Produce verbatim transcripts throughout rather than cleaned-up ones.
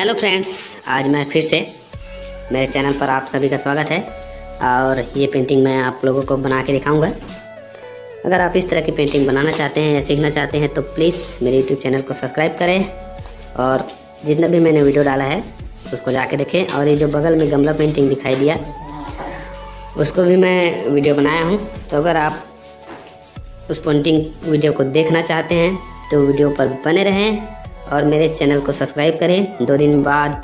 Hello friends, आज मैं फिर से मेरे चैनल पर आप सभी का स्वागत है। और ये पेंटिंग मैं आप लोगों को बना के दिखाऊंगा। अगर आप इस तरह की पेंटिंग बनाना चाहते हैं या सीखना चाहते हैं तो प्लीज़ मेरे यूट्यूब चैनल को सब्सक्राइब करें और जितना भी मैंने वीडियो डाला है उसको जाके देखें। और ये जो बगल में गमला पेंटिंग दिखाई दिया उसको भी मैं वीडियो बनाया हूँ, तो अगर आप उस पेंटिंग वीडियो को देखना चाहते हैं तो वीडियो पर बने रहें और मेरे चैनल को सब्सक्राइब करें। दो दिन बाद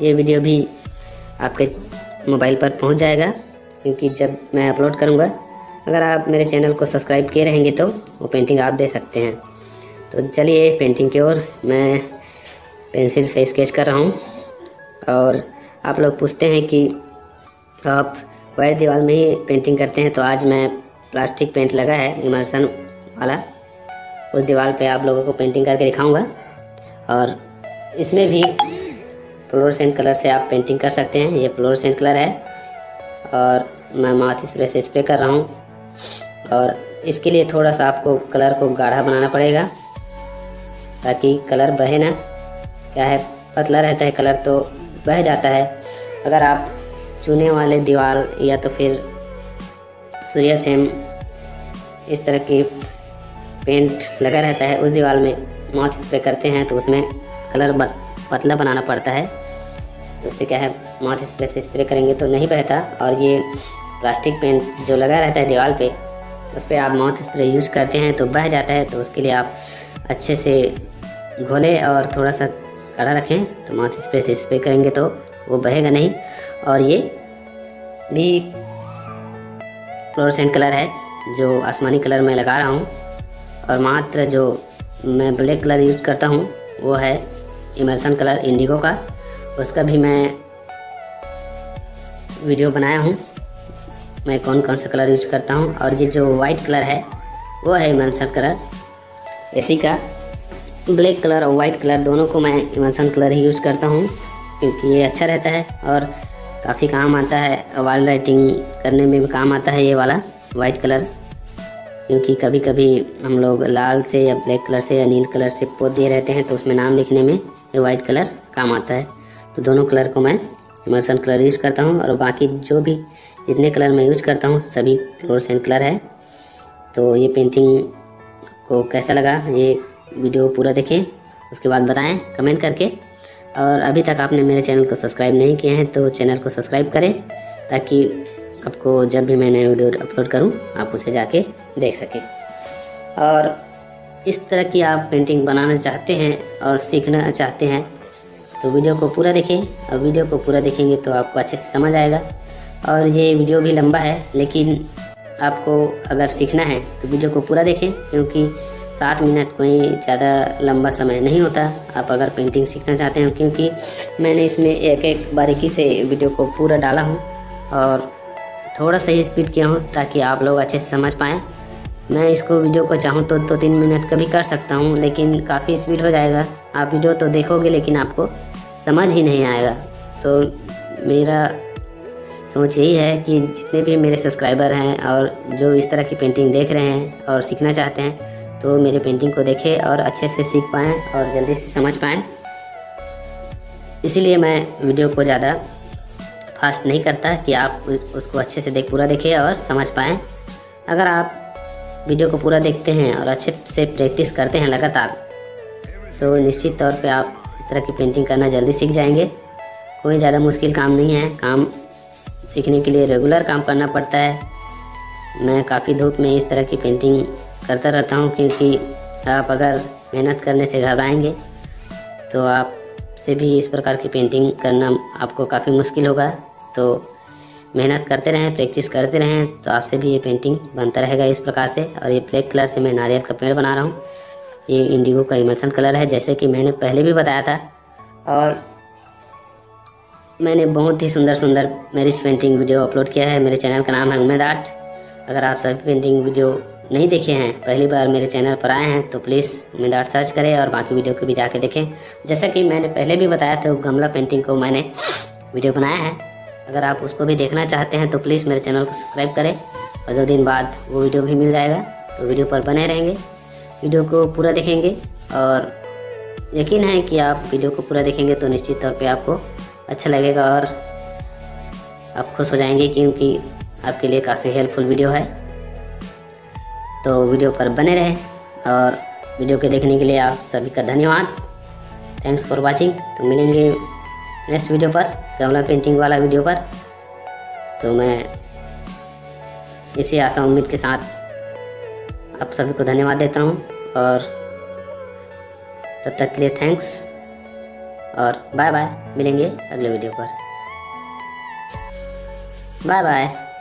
ये वीडियो भी आपके मोबाइल पर पहुंच जाएगा, क्योंकि जब मैं अपलोड करूंगा अगर आप मेरे चैनल को सब्सक्राइब किए रहेंगे तो वो पेंटिंग आप देख सकते हैं। तो चलिए पेंटिंग की ओर। मैं पेंसिल से स्केच कर रहा हूं। और आप लोग पूछते हैं कि आप वायर दीवार में ही पेंटिंग करते हैं, तो आज मैं प्लास्टिक पेंट लगा है इमर्सन वाला, उस दीवार पर आप लोगों को पेंटिंग करके दिखाऊँगा। और इसमें भी फ्लोरोसेंट कलर से आप पेंटिंग कर सकते हैं। ये फ्लोरोसेंट कलर है और मैं माथ स्प्रे से स्प्रे कर रहा हूँ। और इसके लिए थोड़ा सा आपको कलर को गाढ़ा बनाना पड़ेगा ताकि कलर बहे ना। क्या है, पतला रहता है कलर तो बह जाता है। अगर आप चूने वाले दीवार या तो फिर सूर्य सेम इस तरह की पेंट लगा रहता है उस दीवार में माउथ स्प्रे करते हैं तो उसमें कलर पतला बनाना पड़ता है। तो उससे क्या है, माउथ स्प्रे से स्प्रे करेंगे तो नहीं बहता। और ये प्लास्टिक पेंट जो लगा रहता है दीवार पे उस पर आप माउथ स्प्रे यूज करते हैं तो बह जाता है। तो उसके लिए आप अच्छे से घोले और थोड़ा सा कड़ा रखें, तो माउथ स्प्रे से स्प्रे करेंगे तो वो बहेगा नहीं। और ये भी फ्लोरोसेंट कलर है जो आसमानी कलर में लगा रहा हूँ। और मात्र जो मैं ब्लैक कलर यूज करता हूँ वो है इमर्सन कलर इंडिगो का, उसका भी मैं वीडियो बनाया हूँ, मैं कौन कौन सा कलर यूज करता हूँ। और ये जो वाइट कलर है वो है इमर्सन कलर एसी का। ब्लैक कलर और वाइट कलर दोनों को मैं इमर्सन कलर ही यूज करता हूँ क्योंकि ये अच्छा रहता है और काफ़ी काम आता है। वॉल राइटिंग करने में भी काम आता है ये वाला वाइट कलर, क्योंकि कभी कभी हम लोग लाल से या ब्लैक कलर से या नील कलर से पोते रहते हैं तो उसमें नाम लिखने में ये वाइट कलर काम आता है। तो दोनों कलर को मैं इमर्सन कलर यूज़ करता हूँ। और बाकी जो भी जितने कलर मैं यूज़ करता हूँ सभी फ्लोरोसेंट कलर है। तो ये पेंटिंग को कैसा लगा ये वीडियो पूरा देखें, उसके बाद बताएँ कमेंट करके। और अभी तक आपने मेरे चैनल को सब्सक्राइब नहीं किए हैं तो चैनल को सब्सक्राइब करें ताकि आपको जब भी मैं नए वीडियो अपलोड करूँ आप उसे जाके देख सकें। और इस तरह की आप पेंटिंग बनाना चाहते हैं और सीखना चाहते हैं तो वीडियो को पूरा देखें। और वीडियो को पूरा देखेंगे तो आपको अच्छे से समझ आएगा। और ये वीडियो भी लंबा है, लेकिन आपको अगर सीखना है तो वीडियो को पूरा देखें, क्योंकि सात मिनट कोई ज़्यादा लंबा समय नहीं होता आप अगर पेंटिंग सीखना चाहते हैं। क्योंकि मैंने इसमें एक एक बारीकी से वीडियो को पूरा डाला हूँ और थोड़ा सा ही स्पीड किया हूँ ताकि आप लोग अच्छे से समझ पाएँ। मैं इसको वीडियो को चाहूँ तो दो तीन मिनट का भी कर सकता हूँ, लेकिन काफ़ी स्पीड हो जाएगा। आप वीडियो तो देखोगे लेकिन आपको समझ ही नहीं आएगा। तो मेरा सोच यही है कि जितने भी मेरे सब्सक्राइबर हैं और जो इस तरह की पेंटिंग देख रहे हैं और सीखना चाहते हैं तो मेरे पेंटिंग को देखें और अच्छे से सीख पाएँ और जल्दी से समझ पाएँ। इसीलिए मैं वीडियो को ज़्यादा फास्ट नहीं करता कि आप उसको अच्छे से देख पूरा देखें और समझ पाएँ। अगर आप वीडियो को पूरा देखते हैं और अच्छे से प्रैक्टिस करते हैं लगातार तो निश्चित तौर पे आप इस तरह की पेंटिंग करना जल्दी सीख जाएंगे। कोई ज़्यादा मुश्किल काम नहीं है, काम सीखने के लिए रेगुलर काम करना पड़ता है। मैं काफ़ी धूप में इस तरह की पेंटिंग करता रहता हूँ क्योंकि आप अगर मेहनत करने से घबराएंगे तो आप से भी इस प्रकार की पेंटिंग करना आपको काफ़ी मुश्किल होगा। तो मेहनत करते रहें, प्रैक्टिस करते रहें तो आपसे भी ये पेंटिंग बनता रहेगा इस प्रकार से। और ये ब्लैक कलर से मैं नारियल का पेड़ बना रहा हूँ, ये इंडिगो का इमर्सन कलर है जैसे कि मैंने पहले भी बताया था। और मैंने बहुत ही सुंदर सुंदर मेरी पेंटिंग वीडियो अपलोड किया है। मेरे चैनल का नाम है उमेद आर्ट। अगर आप सभी पेंटिंग वीडियो नहीं देखे हैं, पहली बार मेरे चैनल पर आए हैं तो प्लीज़ उमेद आर्ट सर्च करें और बाकी वीडियो को भी जाके देखें। जैसा कि मैंने पहले भी बताया था गमला पेंटिंग को मैंने वीडियो बनाया है, अगर आप उसको भी देखना चाहते हैं तो प्लीज़ मेरे चैनल को सब्सक्राइब करें। और दो दिन बाद वो वीडियो भी मिल जाएगा, तो वीडियो पर बने रहेंगे, वीडियो को पूरा देखेंगे और यकीन है कि आप वीडियो को पूरा देखेंगे तो निश्चित तौर पे आपको अच्छा लगेगा और आप खुश हो जाएंगे, क्योंकि आपके लिए काफ़ी हेल्पफुल वीडियो है। तो वीडियो पर बने रहें और वीडियो के देखने के लिए आप सभी का धन्यवाद। Thanks for watching. तो मिलेंगे नेक्स्ट वीडियो पर, गमला पेंटिंग वाला वीडियो पर। तो मैं इसी आशा उम्मीद के साथ आप सभी को धन्यवाद देता हूँ और तब तक के लिए थैंक्स और बाय बाय। मिलेंगे अगले वीडियो पर। Bye bye.